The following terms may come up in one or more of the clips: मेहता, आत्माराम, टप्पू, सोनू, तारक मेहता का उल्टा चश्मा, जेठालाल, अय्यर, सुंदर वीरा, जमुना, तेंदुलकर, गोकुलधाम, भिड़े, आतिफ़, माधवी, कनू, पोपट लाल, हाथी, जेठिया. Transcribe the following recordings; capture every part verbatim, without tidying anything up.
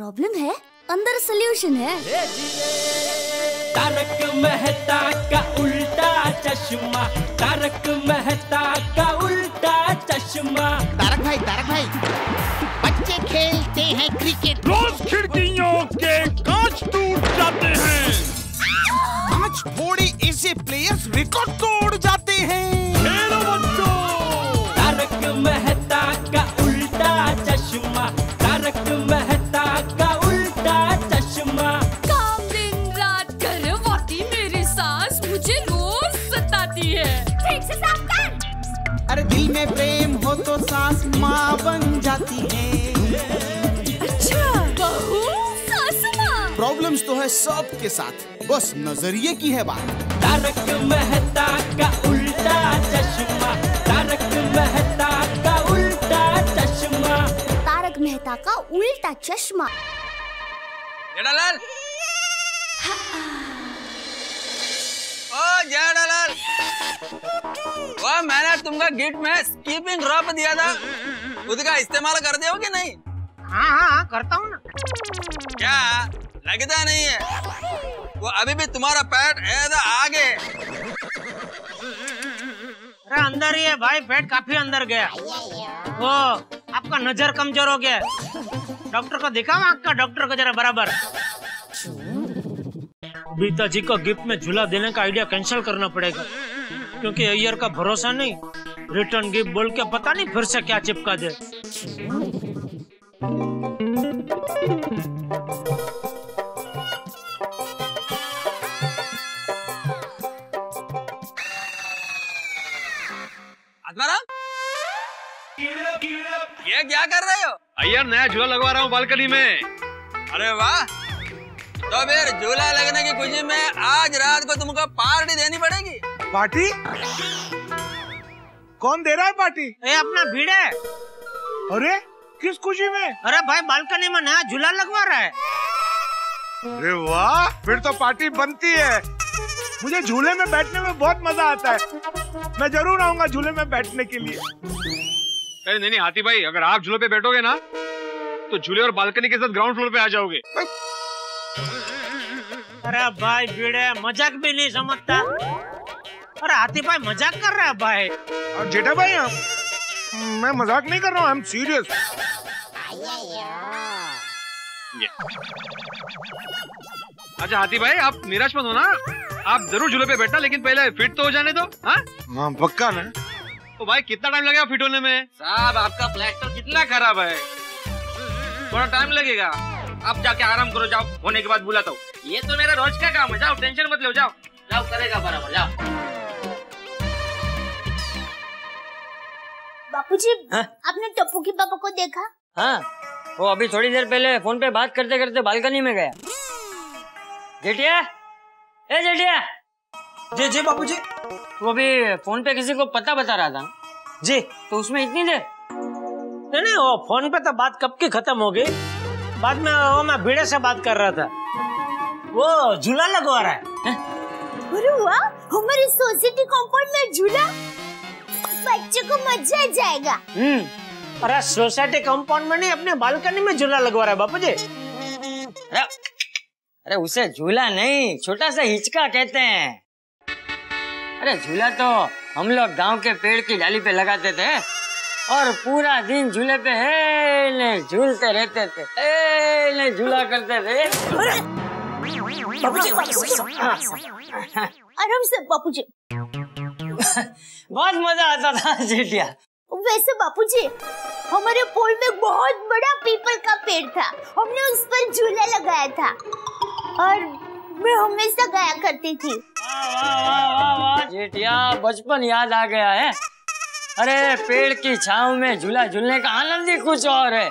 Problem है, अंदर solution है। तारक मेहता का उल्टा चश्मा, तारक मेहता का उल्टा चश्मा। तारक भाई, तारक भाई, बच्चे खेलते हैं क्रिकेट, रोज खिड़कियों के कांच टूट जाते हैं, कांच फोड़े ऐसे प्लेयर्स रिकॉर्ड तोड़ जाते हैं। हेलो बच्चों, तारक मेहता का उल्टा चश्मा, तारक मेहता का उल्टा चश्मा। काम दिन रात कर वाकई मेरी सास मुझे रोज सताती है। ठीक से साफ कर। अरे दिल में प्रेम हो तो सास माँ बन जाती है। अच्छा, बहू सास माँ। प्रॉब्लम्स तो है सब के साथ, बस नजरिए की है बात। तारक मेहता का उल्टा चश्मा, तारक मेहता का उल्टा चश्मा, तारक मेहता का उल्टा चश्मा। जेठालाल, ओ जेठालाल, वो मैंने तुमका गिफ्ट में स्कीपिंग रॉप दिया था, उसका इस्तेमाल करते हो कि नहीं? हाँ हाँ करता हूँ ना। क्या लगता नहीं है, वो अभी भी तुम्हारा पेट ऐसा आगे। अरे अंदर ही है भाई, पेट काफी अंदर गया। वो आपका नजर कमजोर हो गया, डॉक्टर को दिखाओ, आँख का डॉक्टर को जरा बराबर। बीता जी को गिफ्ट में झूला देने का आइडिया कैंसिल करना पड़ेगा, क्योंकि अय्यर का भरोसा नहीं, रिटर्न गिफ्ट बोल के पता नहीं फिर से क्या चिपका दे। ये क्या कर रहे हो? अय्यर नया झूला लगवा रहा हूँ बालकनी में। अरे वाह, तो फिर झूला लगने की खुशी में आज रात को तुमको पार्टी देनी पड़ेगी। पार्टी? कौन दे रहा है पार्टी? ये अपना भिड़े। अरे किस खुशी में? अरे भाई, बालकनी में नया झूला लगवा रहा है। अरे वाह, फिर तो पार्टी बनती है। मुझे झूले में बैठने में बहुत मजा आता है, मैं जरूर आऊंगा झूले में बैठने के लिए। अरे नहीं नहीं हाथी भाई, अगर आप झूले पे बैठोगे ना तो झूले और बालकनी के साथ ग्राउंड फ्लोर पे आ जाओगे। अरे भाई भिड़े मजाक भी नहीं समझता। अरे हाथी भाई मजाक कर रहा है भाई। और जेठा भाई, आप, मैं मजाक नहीं कर रहा हूँ, आई एम सीरियस। अच्छा हाथी भाई, आप निराश मत हो ना, आप जरूर झूले पे बैठना, लेकिन पहले फिट तो हो जाने दो। हाँ पक्का ना? तो भाई कितना टाइम लगेगा फिट होने में? साहब आपका प्लास्टर कितना खराब है, थोड़ा टाइम लगेगा। आप जाके आराम करो, जाओ, होने के बाद बुलाता हूँ। ये तो मेरा रोज का काम है, जाओ टेंशन मत लो, जाओ जाओ करेगा बराबर, जाओ। बापूजी, आपने टप्पू के पापा को देखा? हाँ, वो अभी थोड़ी देर पहले फोन पे बात करते करते बालकनी में गया। जेठिया, ए जेठिया। जी जी बापू जी। वो भी फोन पे किसी को पता बता रहा था जी, तो उसमें इतनी देर? नहीं नहीं, वो फोन पे तो बात कब की खत्म हो गई। बाद में वो मैं भिड़े से बात कर रहा था, वो झूला लगवा रहा है। अरे वाह, हमारी सोसाइटी कंपाउंड में झूला, बच्चों को मजा आ जाएगा। हम्म, अरे सोसाइटी कंपाउंड में नहीं, अपने बालकनी में झूला लगवा रहा है बापू जी। अरे, अरे उसे झूला नहीं, छोटा सा हिचका कहते हैं। अरे झूला तो हम लोग गांव के पेड़ की डाली पे लगाते थे और पूरा दिन झूले पे झूलते रहते थे, ए झूला करते थे। आराम से बापूजी। बहुत मजा आता था जेठिया। वैसे बापूजी, हमारे पोल में बहुत बड़ा पीपल का पेड़ था, हमने उस पर झूला लगाया था और मैं हमेशा गाया करती थी। वाह वाह वाह वाह जेठिया, बचपन याद आ गया है। अरे पेड़ की छांव में झूला झूलने का आनंद ही कुछ और है।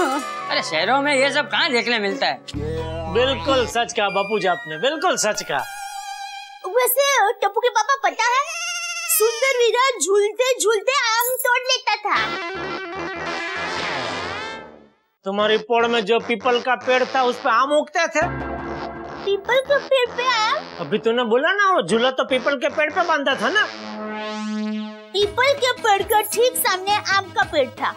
अरे शहरों में ये सब कहाँ देखने मिलता है। बिल्कुल सच कहा बापूजी आपने, बिल्कुल सच कहा। वैसे टप्पू के पापा पता है, सुंदर वीरा झूलते झूलते आम तोड़ लेता था। तुम्हारी पोड़ में जो पीपल का पेड़ था उस पर आम उगते थे? पीपल के पेड़ पे आम? अभी तूने बोला ना, वो झूला तो पीपल के पेड़ पे बांधा था ना। पीपल के पेड़ के ठीक सामने आम का पेड़ था,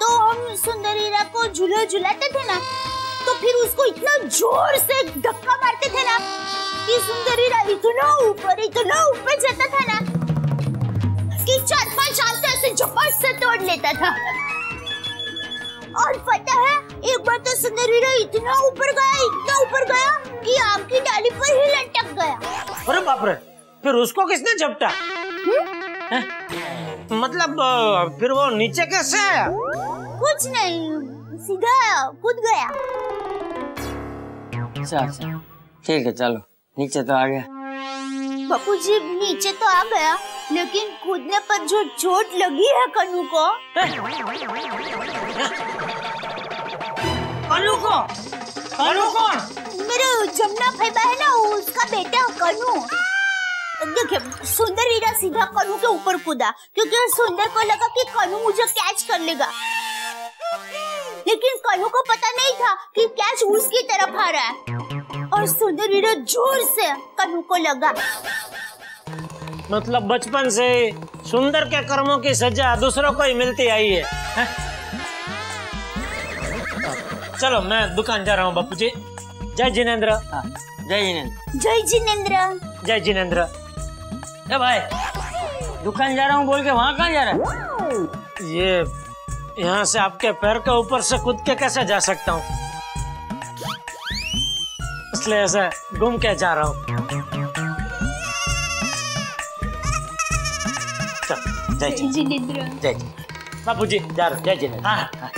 तो हम तुम सुंदर वीरा को झूला झुलाते थे ना, तो फिर उसको इतना जोर से धक्का मारते थे ना कि सुंदर वीरा इतना ऊपर इतना ऊपर जाता था ना कि चार पांच आंसू ऐसे झपट से तोड़ लेता था। और पता है एक बार तो सुंदर वीरा इतना ऊपर गया इतना ऊपर गया कि आम की डाली पर ही लटक गया। अरे बाप रे, फिर उसको किसने झपटा? मतलब फिर वो नीचे कैसे आया? कुछ नहीं, सीधा कूद गया। अच्छा अच्छा ठीक है, चलो नीचे तो आ गया। बापू जी नीचे तो आ गया, लेकिन कूदने पर जो चोट लगी है कनू को कनू को कनू कौन? मेरे जमुना फैबा है ना, उसका बेटा कनू। देखिए सुंदर वीरा सीधा कनू के ऊपर कूदा क्योंकि सुंदर को लगा कि कनू मुझे कैच कर लेगा, लेकिन कनू को पता नहीं था कि कैच उसकी तरफ आ रहा है और सुंदर वीरा जोर से कनू को लगा। मतलब बचपन से सुंदर के कर्मों की सजा दूसरों को ही मिलती आई है, है? चलो मैं दुकान जा रहा हूँ बापू जी। जय जिनेंद्र। जय जिनेंद्र। जय जिनेंद्र। जय जिनेंद्र। ए भाई, दुकान जा रहा हूँ बोल के वहाँ कहाँ जा रहा है? ये यहाँ से आपके पैर के ऊपर से कूद के कैसे जा सकता हूँ, इसलिए ऐसे घूम के जा रहा हूँ। जय जिनेंद्र। जय बापू जी, जा रहा हूँ। जय जिनेंद्र। हाँ हाँ।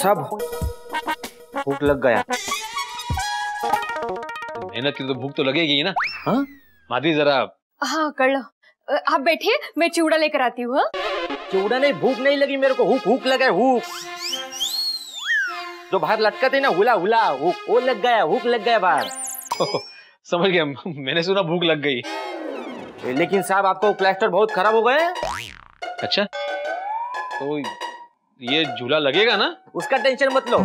सब भूख लग गया। मेहनत की तो भूख तो लगेगी ही ना। हाँ माधवी जरा। हाँ कर लो, आप बैठिए मैं चिवड़ा लेकर आती हूँ। चिवड़ा नहीं, भूख नहीं लगी मेरे को, हुक हुक लगा हुक। जो बाहर लटका थे ना हुला हुला हुक, वो लग गया, हुक लग गया बाहर। समझ गया, मैंने सुना भूख लग गई। लेकिन साहब आपको प्लास्टर बहुत खराब हो गए। अच्छा तो ये झूला लगेगा ना? उसका टेंशन मत लो,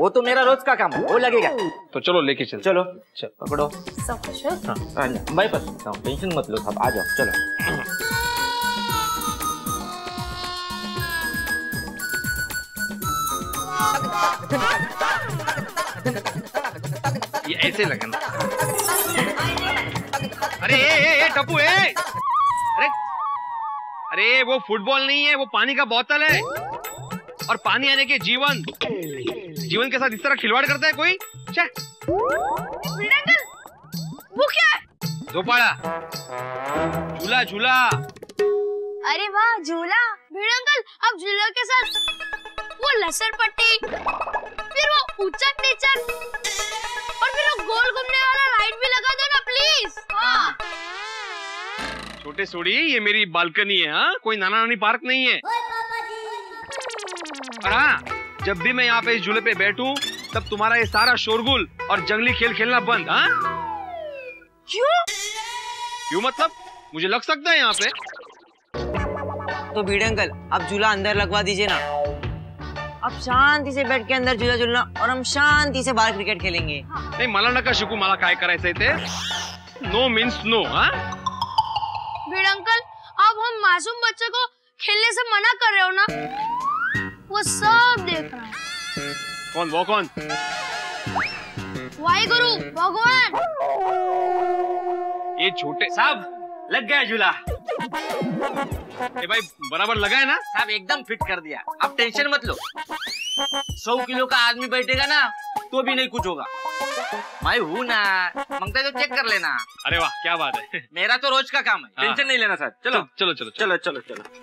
वो तो मेरा रोज का काम है, वो लगेगा। तो चलो लेके चल। चलो चल पकड़ो। सब कुछ है? हाँ मैं पकड़ता हूँ, टेंशन मत लो साहब, आ जाओ। चलो ये ऐसे लगाना। अरे ए टप्पू ए, अरे अरे वो फुटबॉल नहीं है, वो पानी का बोतल है। और पानी आने के जीवन जीवन के साथ इस तरह खिलवाड़ करता है कोई? वो क्या है? दोपाड़ा झूला झूला। अरे वाह झूला। भिड़े अंकल अब झूला के साथ वो लसर पट्टी, फिर वो उचक नीचक और फिर वो गोल घूमने वाला लाइट भी लगा दो ना प्लीज। हाँ छोटे सोड़ी, ये मेरी बालकनी है। हाँ कोई नाना नानी पार्क नहीं है। हाँ जब भी मैं यहाँ पे इस झूले पे बैठूं तब तुम्हारा ये सारा शोरगुल और जंगली खेल खेलना बंद। हाँ क्यों? क्यों मतलब मुझे लग सकता है यहाँ पे। तो भिड़े अंकल आप झूला अंदर लगवा दीजिए ना। अब शांति से बैठ के अंदर झूला झूलना और हम शांति से बाहर क्रिकेट खेलेंगे। नहीं मला नका शिकू, मला काय करायचंय ते। No means no. हाँ भिड़े अंकल अब हम मासूम बच्चे को खेलने से मना कर रहे हो ना, वो सब देख रहा है। कौन वो कौन? वाई गुरु भगवान। ये छोटे साहब लग गया झूला। ए भाई बराबर लगा है ना? साहब एकदम फिट कर दिया, अब टेंशन मत लो। सौ किलो का आदमी बैठेगा ना तो भी नहीं कुछ होगा, मैं हूँ ना। मंगता है तो चेक कर लेना। अरे वाह क्या बात है, मेरा तो रोज का काम है। हाँ। टेंशन नहीं लेना साहब। चलो चलो चलो चलो चलो चलो।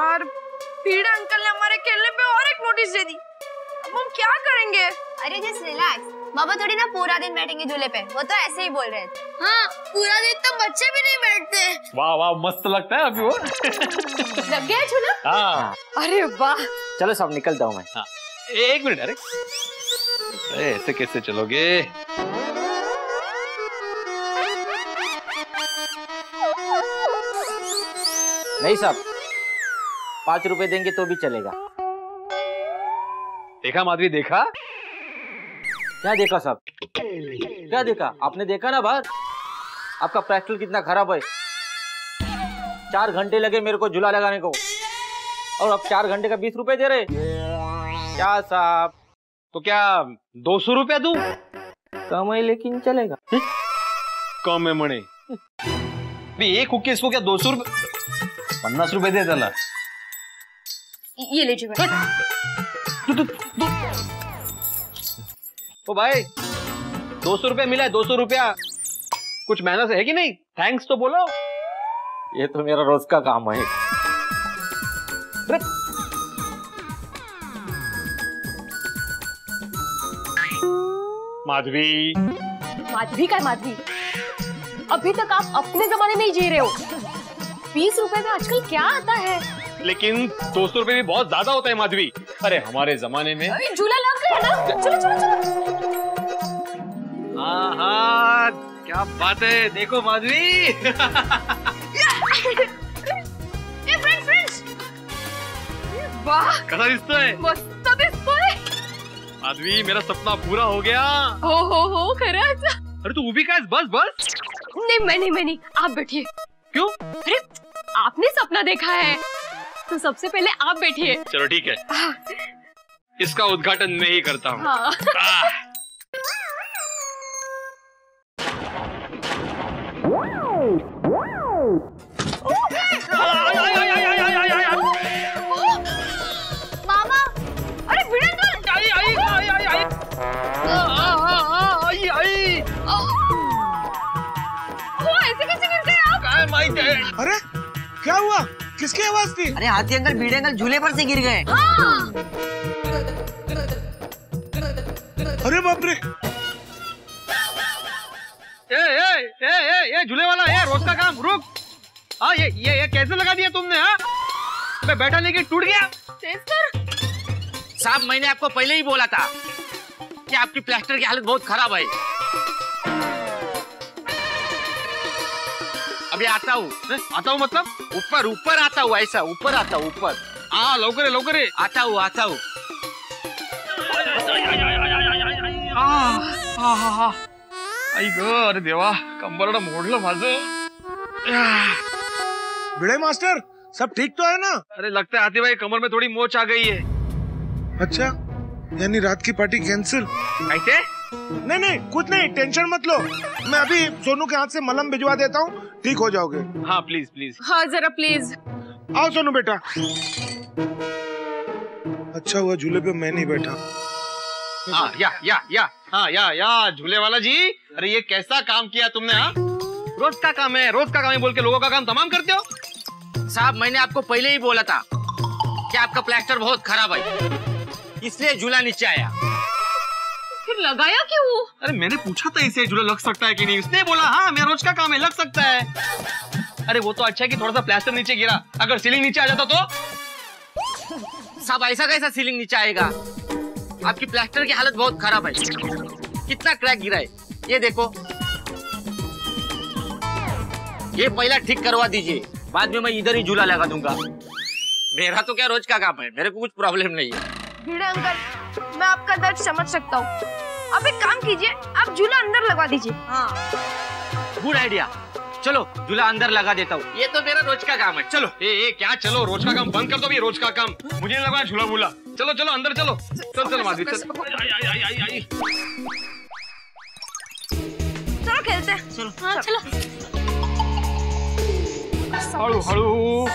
और भिड़े अंकल ने हमारे खेलने पे और एक नोटिस दे दी, अब हम क्या करेंगे? अरे जस्ट रिलैक्स बाबा, थोड़ी ना पूरा दिन बैठेंगे झूले पे, वो तो ऐसे ही बोल रहे थे। हाँ, पूरा दिन तो बच्चे भी नहीं बैठते। वाह वाह, मस्त लगता है अभी वो। लग गया झूला? हाँ। अरे वाह, चलो सब निकलता हूँ मैं। हाँ। एक मिनट, अरे ऐसे कैसे चलोगे? नहीं साहब, पाँच रुपए देंगे तो भी चलेगा। देखा माधवी, देखा? क्या देखा साहब? क्या देखा? आपने देखा ना बाहर आपका प्रैक्टिकल कितना खराब है। चार घंटे लगे मेरे को झूला लगाने को, और अब चार घंटे का बीस रुपए दे रहे। क्या साहब? तो क्या दो सौ रुपया दूं? कम है लेकिन चलेगा। कम है मणे भी, एक हुक्के इसको क्या दो सौ रुपये पन्नास रुपये दे चला। ये लीजिए भाई, दो सौ रुपया मिला है। दो सौ रुपया कुछ मेहनत है कि नहीं? थैंक्स तो बोलो। ये तो मेरा रोज का काम है। माधवी माधवी का माधवी, अभी तक आप अपने जमाने में ही जी रहे हो। बीस रुपए में आजकल क्या आता है? लेकिन दो सौ रुपए भी बहुत ज्यादा होता है माधवी। अरे हमारे जमाने में झूला लग गया ना। चलो चलो चलो। आहा, क्या बात है। देखो माधवी। ये फ्रेंड्स फ्रेंड्स, वाह कैसा रिश्ता है। मस्त रिश्ता है माधवी, मेरा सपना पूरा हो गया। हो हो हो खरा। अरे तू उभी का बस बस। नहीं मैं नहीं मैं नहीं, आप बैठिए। क्यों? अरे आपने सपना देखा है तो सबसे पहले आप बैठिए। चलो ठीक है, इसका उद्घाटन मैं ही करता हूँ। हाँ। मामा, अरे भिड़े तो। आई आई आई आई आई आई आई ओ, ऐसे कैसे मिलते हैं? अरे क्या हुआ? किसकी आवाज थी? अरे हाथी अंकल भिड़े अंकल झूले पर से गिर गए। हाँ। अरे बाप रे। ए ए ए ए ये झूले वाला, ये रोज का काम। रुक। हाँ ये ये ये कैसे लगा दिया तुमने? हाँ मैं बैठा लेकिन टूट गया। साहब मैंने आपको पहले ही बोला था कि आपकी प्लास्टर की हालत बहुत खराब है। अभी आता हूँ। आता हूँ मतलब? ऊपर ऊपर आता हूँ, ऐसा ऊपर आता हूँ। ऊपर आ लवकर लवकर आता हूँ आता हूँ। आई गो, अरे देवा, कंबरड़ा मोड़ल माझं। भिड़े मास्टर सब ठीक तो है ना? अरे लगता है हाथी भाई कमर में थोड़ी मोच आ गई है। अच्छा, यानी रात की पार्टी कैंसिल? ऐसे नहीं नहीं कुछ नहीं, टेंशन मत लो। मैं अभी सोनू के हाथ से मलहम भिजवा देता हूँ, ठीक हो जाओगे। हाँ प्लीज प्लीज। हाँ जरा प्लीज। आओ सोनू बेटा। अच्छा हुआ झूले पे मैं नहीं बैठा। हाँ या या या हाँ या या झूले वाला जी, अरे ये कैसा काम किया तुमने? हाँ रोज का काम है, रोज का काम है बोल के लोगों का काम तमाम करते हो। साहब मैंने आपको पहले ही बोला था कि आपका प्लास्टर बहुत खराब है, इसलिए झूला नीचे आया। फिर लगाया क्यों? अरे मैंने पूछा था इसे झूला लग सकता है कि नहीं, उसने बोला हाँ मेरा रोज का काम है, लग सकता है। अरे वो तो अच्छा है कि थोड़ा सा प्लास्टर नीचे गिरा, अगर सीलिंग नीचे आ जाता तो। साहब ऐसा कैसा सीलिंग नीचे आएगा? आपकी प्लास्टर की हालत बहुत खराब है, कितना क्रैक गिरा है ये देखो। ये पहला ठीक करवा दीजिए, बाद में मैं इधर ही झूला लगा दूंगा। मेरा तो क्या रोज का काम है, मेरे को कुछ प्रॉब्लम नहीं है। भिड़े अंकल मैं आपका दर्द समझ सकता हूँ, आप एक काम कीजिए, आप झूला अंदर लगवा दीजिए। हाँ गुड आइडिया, चलो झूला अंदर लगा देता हूँ, ये तो मेरा रोज का काम है। चलो ए, ए क्या चलो, रोज का काम बंद कर दो भी, रोज का काम मुझे नहीं लगा झूला बूला। चलो चलो अंदर चलो। चल चल माधवी चल, चलो खेलते हैं। चलो हाँ चलो। हड़ू हड़ू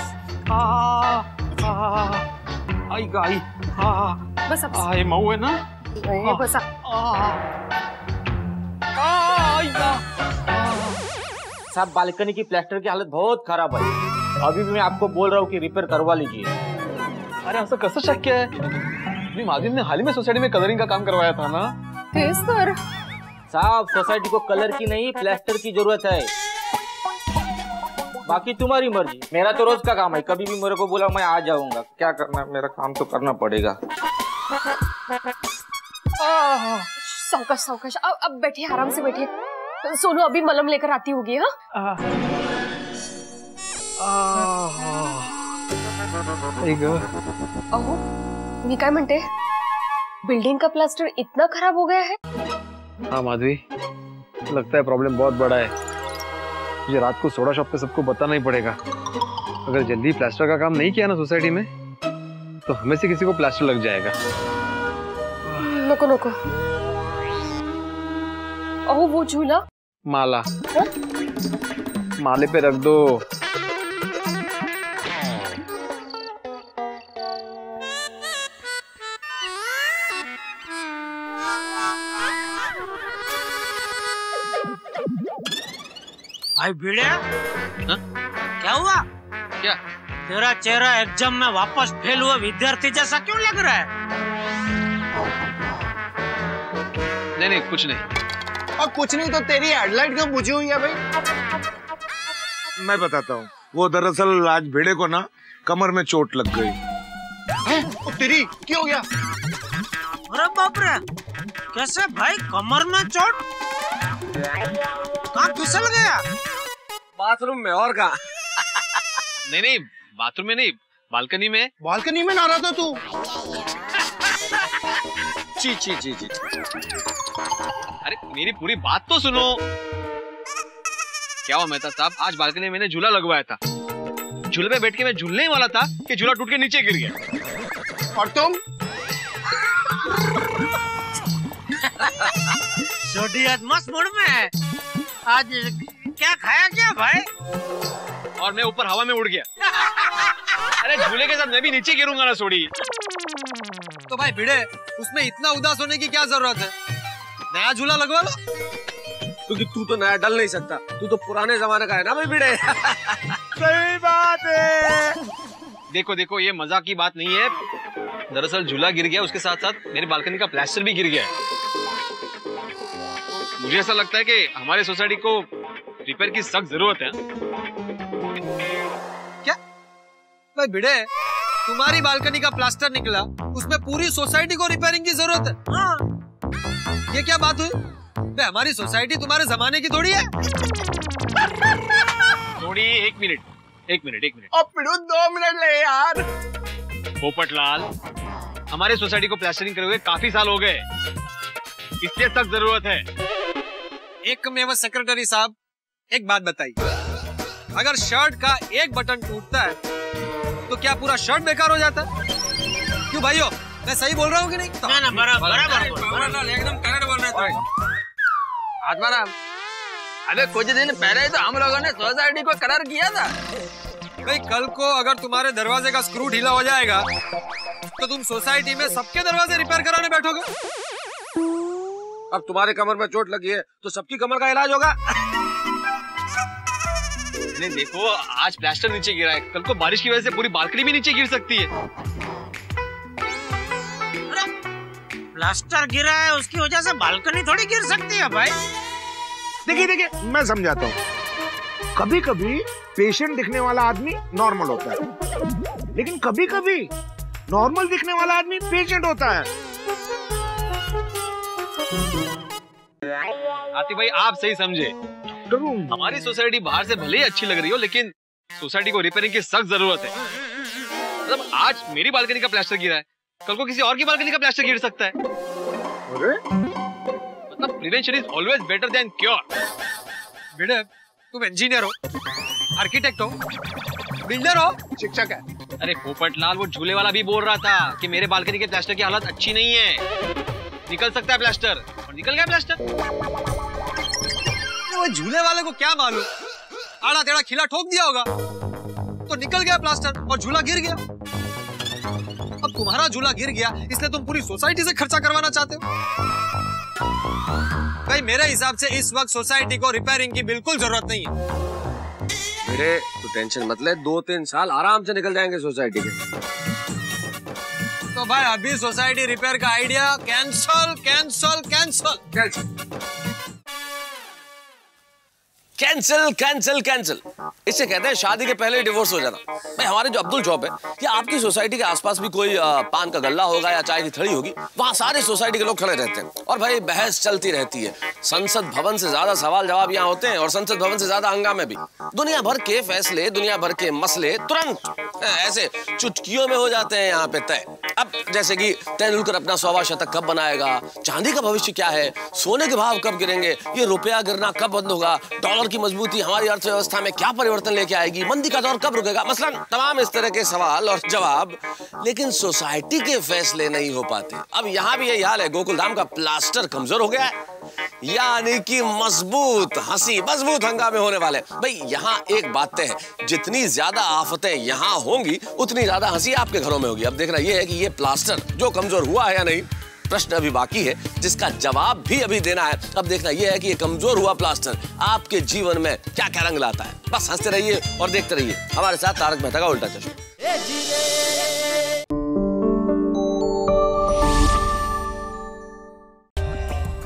आई गाई। हाँ बस अब आए मऊ है ना। बस साहब बालकनी की प्लास्टर की हालत बहुत खराब है, अभी भी मैं आपको बोल रहा हूँ कि रिपेयर करवा लीजिए। अरे ऐसा कैसा शक्य है? माधवी ने हाल ही में सोसाइटी में कलरिंग का काम करवाया था ना। सर साहब, सोसाइटी को कलर की नहीं प्लास्टर की जरूरत है, बाकी तुम्हारी मर्जी। मेरा तो रोज का काम है, कभी भी मेरे को बोला मैं आ जाऊंगा, क्या करना है, मेरा काम तो करना पड़ेगा। सावकाश सावकाश, अब अब बैठे, आराम से बैठे। सोनू अभी मलम लेकर आती होगी। हाँ, अहो मी काय म्हणते, बिल्डिंग का प्लास्टर इतना खराब हो गया है। हाँ माधवी, लगता है प्रॉब्लम बहुत बड़ा है, ये रात को सोडा शॉप पे सबको बताना ही पड़ेगा। अगर जल्दी प्लास्टर का काम नहीं किया ना सोसाइटी में, तो हमें से किसी को प्लास्टर लग जाएगा। नको नको, ओह वो झूला माला हा? माले पे रख दो। भिड़े, क्या हुआ? क्या तेरा चेहरा एग्जाम में वापस फेल हुआ विद्यार्थी जैसा क्यों लग रहा है? नहीं नहीं कुछ नहीं। और कुछ नहीं तो तेरी हेडलाइट क्यों बुझी हुई है भाई? मैं बताता हूँ, वो दरअसल आज भिड़े को ना कमर में चोट लग गई है। तेरी क्यों हो गया? अरे बाप रे, कैसे भाई कमर में चोट? कहाँ फिसल गया? बाथरूम में। और कहाँ? नहीं नहीं बाथरूम में नहीं, बालकनी में। बालकनी में ना रहा था तू? ची ची ची ची। अरे मेरी पूरी बात तो सुनो। क्या हुआ मेहता साहब, आज बालकनी में मैंने झूला लगवाया था, झूले पे बैठ के मैं झूलने ही वाला था कि झूला टूट के नीचे गिर गया। और तुम? छोटी आज मस्त मूड में है, आज क्या खाया क्या भाई? और मैं ऊपर हवा में उड़ गया। अरे झूले के साथ मैं भी नीचे गिरूंगा ना सोडी। तो भाई भिड़े, उसमें इतना उदास होने की क्या जरूरत है, नया झूला लगवा लो। क्योंकि तू तो नया डल नहीं सकता, तू तो पुराने जमाने का है ना भाई भिड़े। सही बात है। देखो देखो, ये मजाक की बात नहीं है, दरअसल झूला गिर गया, उसके साथ साथ मेरी बालकनी का प्लास्टर भी गिर गया। मुझे ऐसा लगता है कि हमारे सोसाइटी को रिपेयर की सख्त जरूरत है। क्या भाई भिड़े, तुम्हारी बालकनी का प्लास्टर निकला, उसमें पूरी सोसाइटी को रिपेयरिंग की जरूरत है? हाँ। ये क्या बात हुई? बे हमारी सोसाइटी तुम्हारे जमाने की थोड़ी है। थोड़ी? एक मिनट एक मिनट एक मिनट। अब भिड़ो दो मिनट ले यार। पोपट लाल, हमारे सोसाइटी को प्लास्टरिंग करे हुए काफी साल हो गए, इससे सख्त जरूरत है। एक मेवा सेक्रेटरी साहब, एक बात बताइए, अगर शर्ट का एक बटन टूटता है तो क्या पूरा शर्ट बेकार हो जाता है? क्यों भाइयों, मैं सही बोल रहा हूँ कि नहीं? ना ना, बराबर बराबर, एकदम करेक्ट बोल रहे हो आत्माराम। अबे कुछ दिन पहले तो हम लोगों ने सोसाइटी को करार किया था भाई। कल को अगर तुम्हारे दरवाजे का स्क्रू ढीला हो जाएगा तो तुम सोसाइटी में सबके दरवाजे रिपेयर कराने बैठोगे। अब तुम्हारे कमर में चोट लगी है तो सबकी कमर का इलाज होगा। नहीं देखो, आज प्लास्टर नीचे गिरा है, कल को बारिश की वजह से पूरी बालकनी भी नीचे गिर सकती है। अरे प्लास्टर गिरा है, उसकी वजह से बालकनी थोड़ी गिर सकती है भाई। देखिए देखिए, मैं समझाता हूँ। कभी कभी पेशेंट दिखने वाला आदमी नॉर्मल होता है, लेकिन कभी कभी नॉर्मल दिखने वाला आदमी पेशेंट होता है। आतिफ़ भाई आप सही समझे, हमारी सोसाइटी बाहर से भले ही अच्छी लग रही हो, लेकिन सोसाइटी को रिपेयरिंग की सख्त जरूरत है। मतलब आज मेरी बालकनी का प्लास्टर गिरा है, कल को किसी और की बालकनी का प्लास्टर गिर सकता है। अरे मतलब prevention is always better than cure. बेटा तुम इंजीनियर हो, आर्किटेक्ट हो, बिल्डर हो, शिक्षक है। अरे पोपट लाल, वो झूले वाला भी बोल रहा था कि मेरे बालकनी के प्लास्टर की हालत अच्छी नहीं है, निकल सकता है प्लास्टर, और निकल गया प्लास्टर। वो झूले वाले को क्या मालूम, आड़ा टेढ़ा खिला ठोक दिया होगा तो निकल गया प्लास्टर और झूला गिर गया। अब तुम्हारा झूला गिर गया, इसलिए तुम पूरी सोसाइटी से खर्चा करवाना चाहते हो। भाई मेरे हिसाब से इस वक्त सोसाइटी को रिपेयरिंग की बिल्कुल जरूरत नहीं है। मेरे तो टेंशन मत ले, दो तीन साल आराम से निकल जाएंगे सोसाइटी के। तो भाई अभी सोसाइटी रिपेयर का idea cancel cancel cancel. Cancel cancel cancel. इससे कहते हैं शादी के पहले डिवोर्स हो जाना। भाई हमारे जो अब्दुल चौप है या आपकी सोसाइटी के आसपास भी कोई आ, पान का गल्ला होगा या चाय की थड़ी होगी, वहाँ सारे सोसाइटी के लोग खड़े रहते हैं और भाई बहस चलती रहती है। संसद भवन से ज्यादा सवाल जवाब यहाँ होते हैं और संसद भवन से ज्यादा हंगामे भी। दुनिया भर के फैसले, दुनिया भर के मसले तुरंत ऐसे चुटकियों में हो जाते हैं यहाँ पे तय। अब जैसे कि तेंदुलकर अपना सौवा शतक कब बनाएगा, चांदी का भविष्य क्या है, सोने के भाव कब गिरेंगे, ये रुपया गिरना कब बंद होगा, डॉलर की मजबूती हमारी अर्थव्यवस्था में क्या परिवर्तन लेके आएगी, मंदी का दौर कब रुकेगा, मसलन तमाम इस तरह के सवाल और जवाब। लेकिन सोसाइटी के फैसले नहीं हो पाते। अब यहाँ भी यही हाल है। गोकुलधाम का प्लास्टर कमजोर हो गया है, यानी कि मजबूत हंसी मजबूत हंगामे होने वाले। भाई यहाँ एक बात तय है, जितनी ज्यादा आफतें यहाँ होंगी उतनी ज्यादा हंसी आपके घरों में होगी। अब देखना यह है कि ये प्लास्टर जो कमजोर हुआ है या नहीं, प्रश्न अभी बाकी है जिसका जवाब भी अभी देना है। अब देखना यह है कि ये कमजोर हुआ प्लास्टर आपके जीवन में क्या क्या रंग लाता है। बस हंसते रहिए और देखते रहिए हमारे साथ तारक मेहता का उल्टा चश्मा।